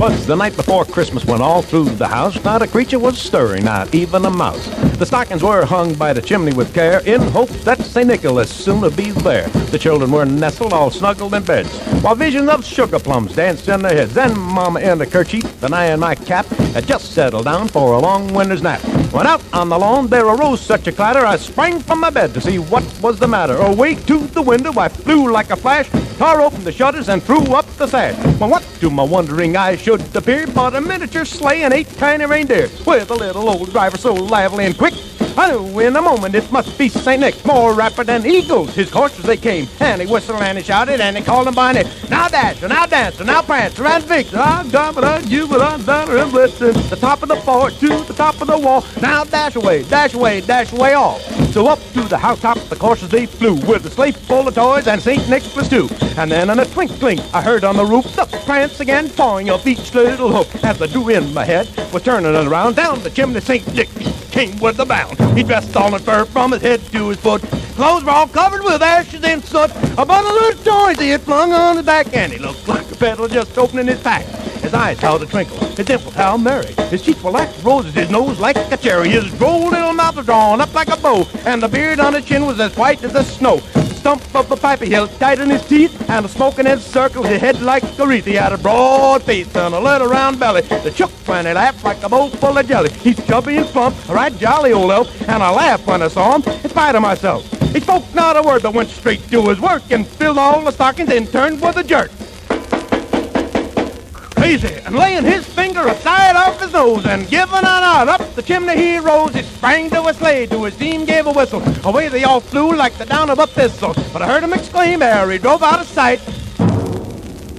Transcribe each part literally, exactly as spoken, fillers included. Once the night before Christmas went all through the house, not a creature was stirring, not even a mouse. The stockings were hung by the chimney with care, in hopes that Saint Nicholas soon would be there. The children were nestled, all snuggled in beds, while visions of sugar plums danced in their heads. Then Mama in the kerchief, and I in my cap, had just settled down for a long winter's nap. When out on the lawn there arose such a clatter, I sprang from my bed to see what was the matter. Awake to the window I flew like a flash, tore open the shutters and threw up the sash. Well, what to my wondering eyes should appear but a miniature sleigh and eight tiny reindeer, with a little old driver so lively and quick, I knew in a moment it must be Saint Nick. More rapid than eagles his horses they came, and he whistled and he shouted and he called them by name. Now dash, and now dance, and now prance around Victor, ah, gobble, jubile, honor, and blitzen, the top of the fort to the top of the wall. Now dash away, dash away, dash away all. So up to the housetop the horses they flew, with a sleigh full of toys and Saint Nicholas too. And then in a twinkling I heard on the roof the prance again, pawing of each little hook. As I drew in my head, was turning it around, down the chimney Saint Nick came with a bound. He dressed all in fur from his head to his foot. Clothes were all covered with ashes and soot. A bundle of toys he had flung on his back, and he looked like a peddler just opening his pack. His eyes, how they twinkle, his dimples, how merry. His cheeks were like roses, his nose like a cherry. His droll little mouth was drawn up like a bow, and the beard on his chin was as white as the snow. Stump of the pipe he held tight in his teeth, and the smoke in his circle his head like a wreath. He had a broad face and a little round belly that shook when he laughed like a bowl full of jelly. He's chubby and plump, a right jolly old elf, and I laughed when I saw him in spite of myself. He spoke not a word but went straight to his work and filled all the stockings and turned with a jerk. Crazy, and laying his finger aside off his nose and giving a nod, up the chimney he rose. He sprang to a sleigh, to his team gave a whistle. Away they all flew like the down of a thistle, but I heard him exclaim ere he drove out of sight,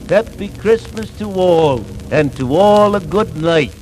"Happy Christmas to all, and to all a good night."